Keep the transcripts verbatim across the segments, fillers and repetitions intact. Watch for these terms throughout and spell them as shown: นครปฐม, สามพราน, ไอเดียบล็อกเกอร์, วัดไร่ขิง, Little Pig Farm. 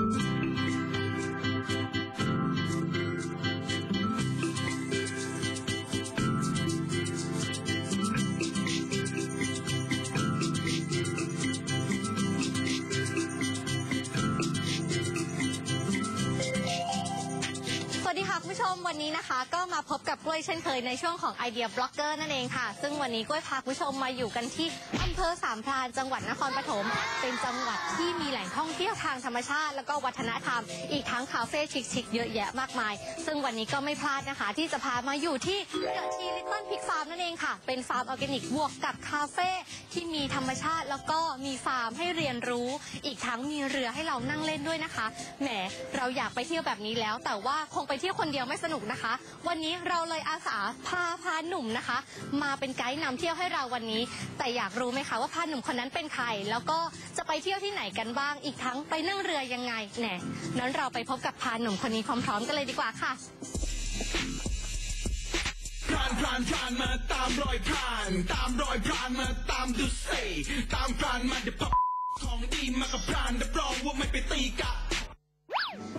คุณผู้ชมวันนี้นะคะก็มาพบกับกล้วยเช่นเคยในช่วงของไอเดียบล็อกเกอร์นั่นเองค่ะซึ่งวันนี้กล้วยพาคุณผู้ชมมาอยู่กันที่อำเภอสามพรานจังหวัดนครปฐมเป็นจังหวัดที่มีแหล่งท่องเที่ยวทางธรรมชาติแล้วก็วัฒนธรรมอีกทั้งคาเฟ่ชิคๆเยอะแยะมากมายซึ่งวันนี้ก็ไม่พลาดนะคะที่จะพามาอยู่ที่เกาะชี Little Pig Farm นั่นเองค่ะเป็นฟาร์มออร์แกนิกบวกกับคาเฟ่ที่มีธรรมชาติแล้วก็มีฟาร์มให้เรียนรู้อีกทั้งมีเรือให้เรานั่งเล่นด้วยนะคะแหมเราอยากไปเที่ยวแบบนี้แล้วแต่ว่าคงไปเที่ยวคนเดียวไม่สนุกนะคะวันนี้เราเลยอาสาพาพาหนุ่มนะคะมาเป็นไกด์นำเที่ยวให้เราวันนี้แต่อยากรู้ไหมคะว่าพาหนุ่มคนนั้นเป็นใครแล้วก็จะไปเที่ยวที่ไหนกันบ้างอีกทั้งไปนั่งเรือยังไงแหน่นั้นเราไปพบกับพาหนุ่มคนนี้พร้อมๆกันเลยดีกว่าค่ะพรานพรานพรานมาตามรอยพรานตามรอยพรานมาตามดูสิตามพรานมาเดี๋ยวพบของดีมากับพรานรับรองว่าไม่ไปตีกะ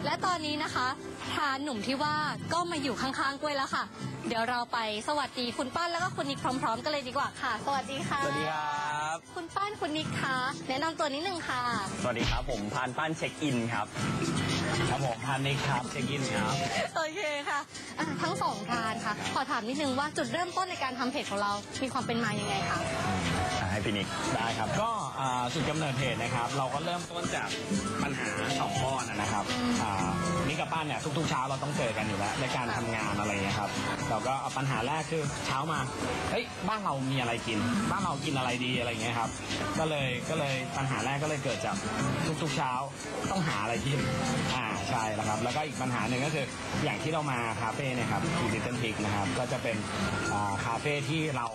และตอนนี้นะคะพาหนุ่มที่ว่าก็มาอยู่ข้างๆกล้วยแล้วค่ะเดี๋ยวเราไปสวัสดีคุณป้านแล้วก็คุณนิกพร้อมๆกันเลยดีกว่าค่ะสวัสดีค่ะสวัสดีครับคุณป้านคุณนิกค่ะแนะนำตัวนิดนึงค่ะสวัสดีครับผมพานป้านเช็คอินครับครับผมพานนิกครับเช็คอินครับโอเคค่ะทั้งสองพานค่ะขอถามนิดนึงว่าจุดเริ่มต้นในการทำเพจของเรามีความเป็นมายังไงคะให้พี่นิกได้ครับก็จุดกำเนิดเพจนะครับเราก็เริ่มต้นจากปัญหาสองข้อนะครับนิกกับป้านเนี่ยทุกๆเช้าเราต้องเจอกันอยู่แล้วในการทำงานอะไรนะครับเราก็เอาปัญหาแรกคือเช้ามาเฮ้ยบ้านเรามีอะไรกินบ้านเรากินอะไรดีอะไรเงี้ยครับก็เลยก็เลยปัญหาแรกก็เลยเกิดจากทุกๆเช้าต้องหาอะไรกินอ่าใช่แล้วครับแล้วก็อีกปัญหาหนึ่งก็คืออย่างที่เรามาคาเฟ่เนี่ยครับที่Little Pigนะครับก็จะเป็นคาเฟ่ที่เรา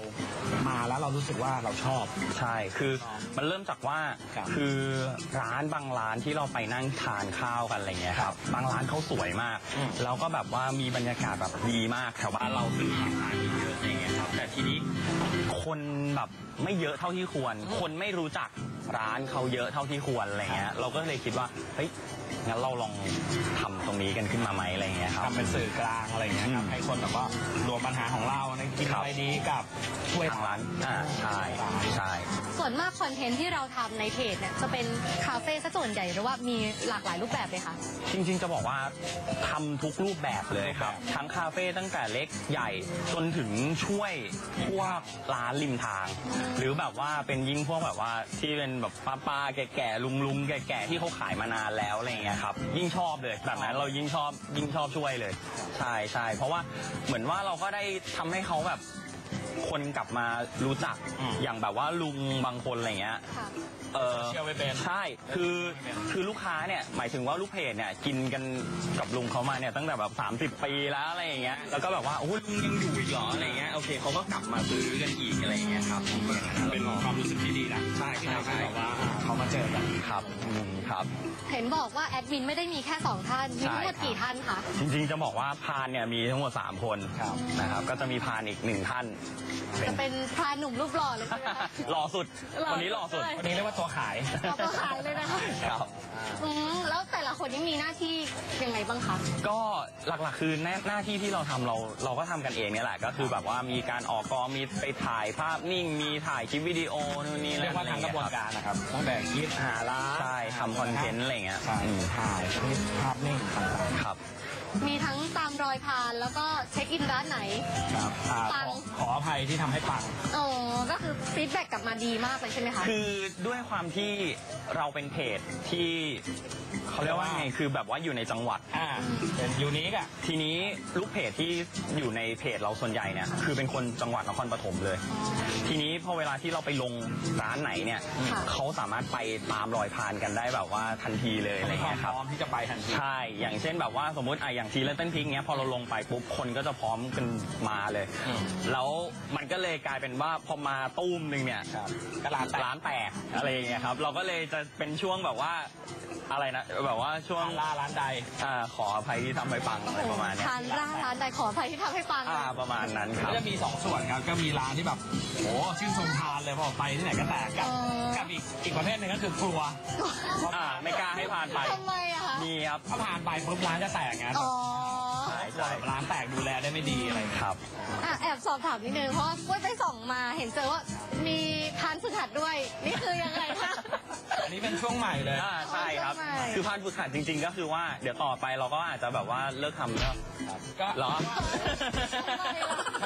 มาแล้วเรารู้สึกว่าเราชอบใช่คือมันเริ่มจากว่าคือร้านบางร้านที่เราไปนั่งทานข้าวกันอะไรเงี้ยครับบางร้านเขาสวยมากแล้วก็แบบว่ามีบรรยากาศแบบดีมากแถวบ้านเราซื้ออาหารเยอะอะไรเงี้ยครับแต่ทีนี้คนแบบไม่เยอะเท่าที่ควรคนไม่รู้จักร้านเขาเยอะเท่าที่ควรอะไรเงี้ยเราก็เลยคิดว่าเฮ้ยงั้นเราลองทำตรงนี้กันขึ้นมาไหมอะไรเงี้ยครับทำเป็นสื่อกลางอะไรเงี้ยครับให้คนแบบว่ารวมปัญหาของเราในกินอะไรดีกับช่วยทางร้านอ่าใช่ใช่ส่วนมากคอนเทนต์ที่เราทำในเพจเนี่ยจะเป็นคาเฟ่ซะส่วนใหญ่หรือว่ามีหลากหลายรูปแบบเลยค่ะจริงๆจะบอกว่าทำทุกรูปแบบเลยครับทั้งคาเฟ่ตั้งแต่เล็กใหญ่จนถึงช่วยพวกร้านริมทางหรือแบบว่าเป็นยิ่งพวกแบบว่าที่เป็นแบบป้าๆแก่ๆลุงๆแก่ๆที่เขาขายมานานแล้วอะไรเงี้ยครับยิ่งชอบเลยแบบนั้นเรายิ่งชอบยิ่งชอบช่วยเลยใช่ใช่เพราะว่าเหมือนว่าเราก็ได้ทำให้เขาแบบคนกลับมารู้จักอย่างแบบว่าลุงบางคนอะไรเงี้ยเออใช่คือคือลูกค้าเนี่ยหมายถึงว่าลูกเพจเนี่ยกินกันกับลุงเขามาเนี่ยตั้งแต่แบบสามสิบปีแล้วอะไรอย่างเงี้ยแล้วก็แบบว่าโอ้ลุงยังอยู่อีกเหรออะไรเงี้ยโอเคเขาก็กลับมาซื้อกันอีกอะไรเงี้ยครับเป็นความรู้สึกที่ดีนะใช่ที่ทำให้แบบว่าเขามาเจอกันครับครับเห็นบอกว่าแอดมินไม่ได้มีแค่สองท่านมีทั้งหมดกี่ท่านคะจริงๆจะบอกว่าพานเนี่ยมีทั้งหมดสามคนนะครับก็จะมีพานอีกหนึ่งท่านจะเป็นพาหนุ่มรูปหล่อเลยใช่ไหมคะหล่อสุดวันนี้หล่อสุดวันนี้เรียกว่าตัวขายตัวขายเลยนะคะครับแล้วแต่ละคนนี้มีหน้าที่ยังไงบ้างคะก็หลักๆคือหน้าที่ที่เราทำเราเราก็ทำกันเองเนี่ยแหละก็คือแบบว่ามีการออกกองมีไปถ่ายภาพนิ่งมีถ่ายคลิปวิดีโอนู่นนี่เรียกว่าทำกระบวนการนะครับตั้งแต่คิดหาร้านใช่ทำคอนเทนต์อะไรเงี้ยถ่ายคลิปภาพนิ่งครับมีทั้งตามรอยพานแล้วก็เช็คอินร้านไหนครับปังขออภัยที่ทำให้ปังโอ้ก็คือฟีดแบ็กกลับมาดีมากเลยใช่ไหมคะคือด้วยความที่เราเป็นเพจที่เขาเรียกว่าไงคือแบบว่าอยู่ในจังหวัดอ่าเป็นยูนิคอะทีนี้ลูกเพจที่อยู่ในเพจเราส่วนใหญ่เนี่ยคือเป็นคนจังหวัดนครปฐมเลยทีนี้พอเวลาที่เราไปลงร้านไหนเนี่ยเขาสามารถไปตามรอยพานกันได้แบบว่าทันทีเลยอะไรเงี้ยครับพร้อมที่จะไปทันทีใช่อย่างเช่นแบบว่าสมมติไออย่างทีและเต้นพิงเนี้ยพอเราลงไปปุ๊บคนก็จะพร้อมกันมาเลยแล้วมันก็เลยกลายเป็นว่าพอมาตุ้มหนึ่งเนี่ยตลาดร้านแตกอะไรเงี้ยครับเราก็เลยจะเป็นช่วงแบบว่าอะไรนะแบบว่าช่วงล่าร้านใดขออภัยที่ทำให้ปังอะไรประมาณนี้ล่าร้านใดขออภัยที่ทำให้ปังประมาณนั้นครับก็จะมีสองส่วนครับก็มีร้านที่แบบโอ้ชื่นชมทานเลยพอไปที่ไหนก็แตกกับอีกอีกประเภทหนึ่งก็คือกลัวไม่กล้าให้ผ่านไปทำไมอะ มีครับเขาผ่านไปปุ๊บร้านจะแตกงั้นใช่ใช่ร้านแตกดูแลได้ไม่ดีอะไรครับอ่ะแอบสอบถามนิดนึงเพราะว่าไปส่องมาเห็นเจอว่ามีพานฝึกหัดด้วยนี่คือยังไงคะอันนี้เป็นช่วงใหม่เลยใช่ครับคือพานฝึกหัดจริงๆก็คือว่าเดี๋ยวต่อไปเราก็อาจจะแบบว่าเลิกทำแล้วก็หรอ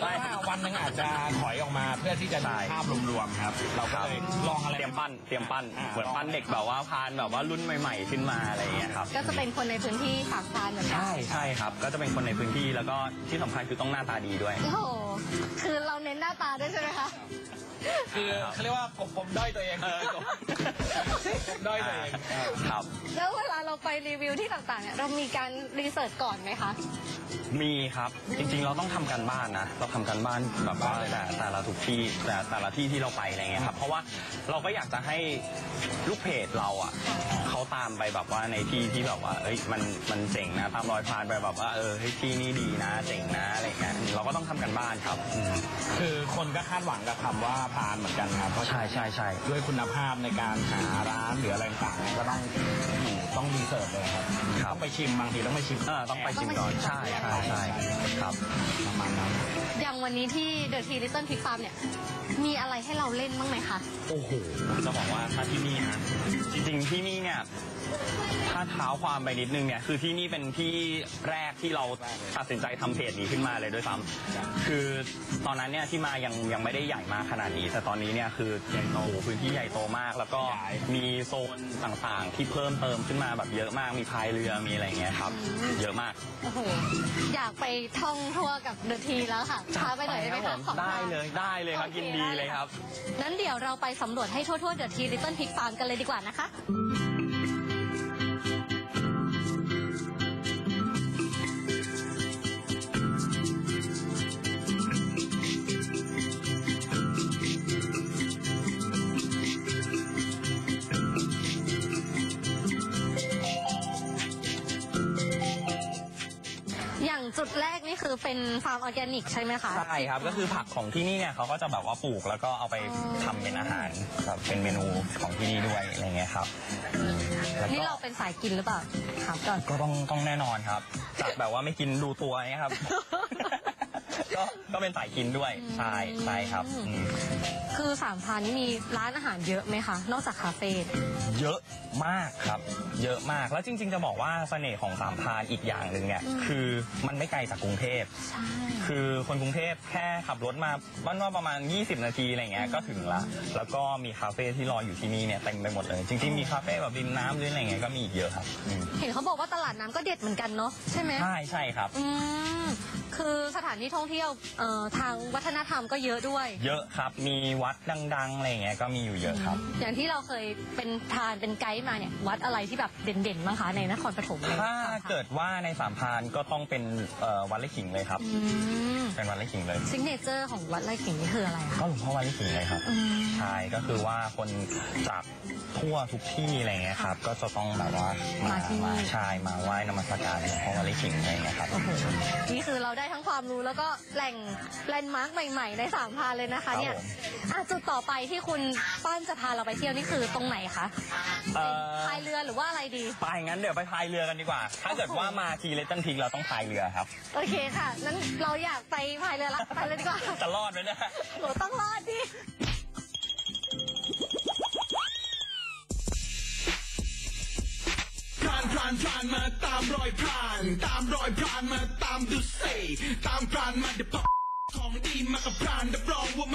ไม่วันหนึ่งอาจจะถอยออกมาเพื่อที่จะดูภาพรวมๆครับเราก็เลยลองอะไรเตรียมปั้นเตรียมปั้นเหมือนปั้นเด็กแบบว่าพานแบบว่ารุ่นใหม่ๆขึ้นมาอะไรอย่างเงี้ยครับก็จะเป็นคนในพื้นที่ฝากพานเหมือนกันใช่ใช่ครับก็จะเป็นคนในพื้นที่แล้วก็ที่สำคัญคือต้องหน้าตาดีด้วยโอ้โหคือเราเน้นหน้าตาด้วยใช่ไหมคะคือเขาเรียกว่ากบผมด้อยตัวเองด้อยตัวเองครับแล้วเวลาเราไปรีวิวที่ต่างๆเนี่ยเรามีการรีเสิร์ชก่อนไหมคะมีครับจริงๆเราต้องทำการบ้านนะเราทำการบ้านแบบว่าแต่แต่ละทุกที่แต่แต่ละที่ที่เราไปอะไรเงี้ยครับเพราะว่าเราก็อยากจะให้ลูกเพจเราอ่ะเขาตามไปแบบว่าในที่ที่แบบว่าเอ้ยมันมันเจ๋งนะตามรอยพานไปแบบว่าเออที่นี่ดีนะเจ๋งนะอะไรเงี้ยเราก็ต้องทำการบ้านครับคือคนก็คาดหวังกับคำว่าพานเหมือนกันครับเพราะใช่ใช่ใช่ด้วยคุณภาพในการหาร้านหรืออะไรต่างๆก็ต้องต้องดีเสิร์ฟเลยครับต้องไปชิมบางทีต้องไปชิมเออต้องไปชิมก่อนใช่ใช่ครับประมาณนั้นอย่างวันนี้ที่ The Tea Little Pig Farm เนี่ยมีอะไรให้เราเล่นบ้างไหมคะโอ้โหจะบอกว่าถ้าที่นี่นะจริงๆที่นี่เนี่ยถ้าเท้าความไปนิดนึงเนี่ยคือที่นี่เป็นที่แรกที่เราตัดสินใจทำเพจนี้ขึ้นมาเลยด้วยซ้ำคือตอนนั้นเนี่ยที่มายังยังไม่ได้ใหญ่มากขนาดนี้แต่ตอนนี้เนี่ยคือใหญ่โตพื้นที่ใหญ่โตมากแล้วก็มีโซนต่างๆที่เพิ่มเติมขึ้นมาแบบเยอะมากมีพายเรือมีอะไรเงี้ยครับเยอะมากโอ้โหอยากไปท่องทัวร์กับเดอะทีแล้วค่ะพาไปหน่อยได้ไหมคะได้เลยได้เลยครับยินดีเลยครับนั้นเดี๋ยวเราไปสำรวจให้ทั่วๆเดอะที Little Pig Farm กันเลยดีกว่านะคะจุดแรกนี่คือเป็นฟาร์มออร์แกนิกใช่ไหมคะใช่ครับก็คือผักของที่นี่เนี่ยเขาก็จะแบบว่าปลูกแล้วก็เอาไปทำเป็นอาหารครับเป็นเมนูของที่นี่ด้วยอะไรเงี้ยครับนี่เราเป็นสายกินหรือเปล่าครับก็ต้องต้องแน่นอนครับจากแบบว่าไม่กินดูตัวเนี่ยครับก็ก็เป็นสายกินด้วยใช่ใช่ครับคือสามพรานนี่มีร้านอาหารเยอะไหมคะนอกจากคาเฟ่เยอะมากครับเยอะมากแล้วจริงๆจะบอกว่าเสน่ห์ของสามพรานอีกอย่างหนึ่งเนี่ยคือมันไม่ไกลจากกรุงเทพคือคนกรุงเทพแค่ขับรถมาบ้านว่าประมาณยี่สิบนาทีอะไรเงี้ยก็ถึงละแล้วก็มีคาเฟ่ที่รออยู่ที่นี่เนี่ยเต็มไปหมดเลยจริงๆมีคาเฟ่แบบริมน้ำหรืออะไรเงี้ยก็มีอีกเยอะครับเห็นเขาบอกว่าตลาดน้ำก็เด็ดเหมือนกันเนาะใช่ไหมใช่ใช่ครับคือสถานที่ท่องเที่ยวทางวัฒนธรรมก็เยอะด้วยเยอะครับมีวัดดังๆอะไรเงี้ยก็มีอยู่เยอะครับอย่างที่เราเคยเป็นทานเป็นไกด์มาเนี่ยวัดอะไรที่แบบเด่นๆบ้างคะในนครปฐมถ้าเกิดว่าในสามพรานก็ต้องเป็นวัดไร่ขิงเลยครับเป็นวัดไร่ขิงเลยซิกเนเจอร์ของวัดไร่ขิงนี่คืออะไรก็หลวงพ่อวัดไร่ขิงเลยครับใช่ก็คือว่าคนจากทั่วทุกที่อะไรเงี้ยครับก็จะต้องแบบว่ามาที่นี่ใช่มาไหว้นมัสการหลวงพ่อวัดไร่ขิงอะไรเงี้ยครับนี่คือเราได้ทั้งความรู้แล้วก็แหล่งแลนด์มาร์คใหม่ๆในสามพรานเลยนะคะเนี่ยจุดต่อไปที่คุณป้านจะพาเราไปเที่ยวนี่คือตรงไหนคะพายเรือหรือว่าอะไรดีไปงั้นเดี๋ยวไปพายเรือกันดีกว่าถ้าเกิดว่ามาทีเลตันพิงเราต้องพายเรือครับโอเคค่ะนั้นเราอยากไปพายเรือละไปเลยดีกว่าจะรอดไหมเนี่ยหนูต้องรอดดิพรานพรานมาตามรอยพรานตามรอยพรานมาตามดูเซ่ตามพรานมาเดาะของดีมากับพรานรับรองว่า